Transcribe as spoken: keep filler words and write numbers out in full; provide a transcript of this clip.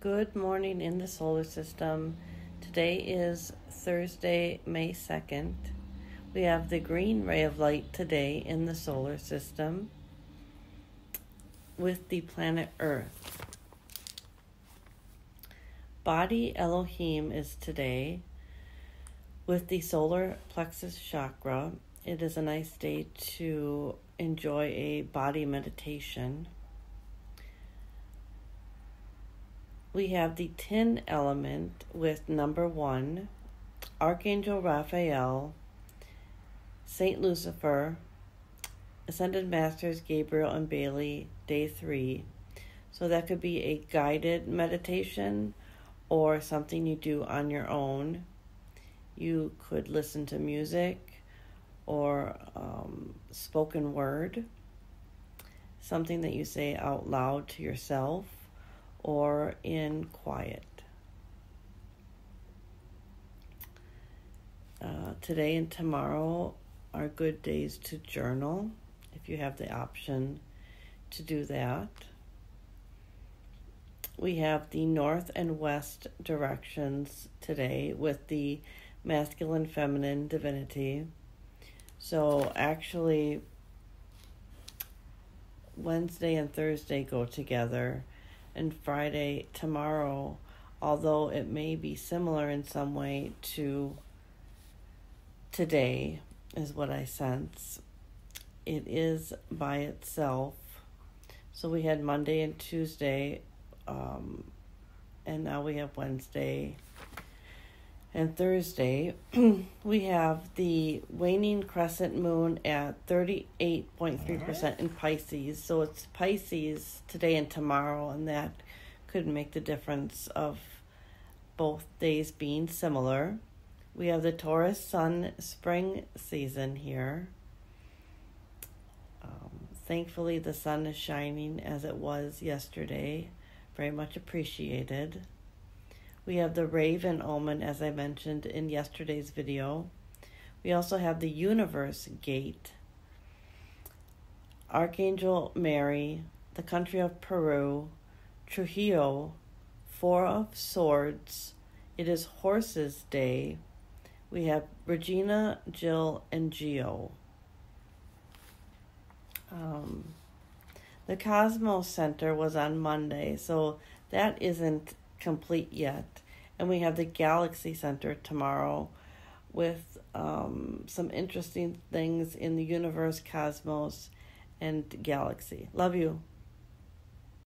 Good morning in the solar system. Today is Thursday, May second. We have the green ray of light today in the solar system with the planet Earth. Body Elohim is today with the solar plexus chakra. It is a nice day to enjoy a body meditation. We have the tin element with number one, Archangel Raphael, Saint Lucifer, Ascended Masters Gabriel and Bailey, day three. So that could be a guided meditation or something you do on your own. You could listen to music or um, spoken word, something that you say out loud to yourself, or in quiet. Uh, today and tomorrow are good days to journal, if you have the option to do that. We have the north and west directions today with the masculine, feminine, divinity. So actually, Wednesday and Thursday go together. And Friday, tomorrow, although it may be similar in some way to today, is what I sense. It is by itself. So we had Monday and Tuesday, um, and now we have Wednesday and Thursday. We have the waning crescent moon at thirty-eight point three percent in Pisces. So it's Pisces today and tomorrow, and that could make the difference of both days being similar. We have the Taurus sun spring season here. Um, thankfully, the sun is shining as it was yesterday. Very much appreciated. We have the Raven Omen, as I mentioned in yesterday's video. We also have the Universe Gate, Archangel Mary, the country of Peru, Trujillo, Four of Swords. It is Horses Day. We have Regina, Jill, and Geo. Um, the Cosmo Center was on Monday, so that isn't complete yet, and we have the Galaxy Center tomorrow with um, some interesting things in the universe, cosmos, and galaxy. Love you.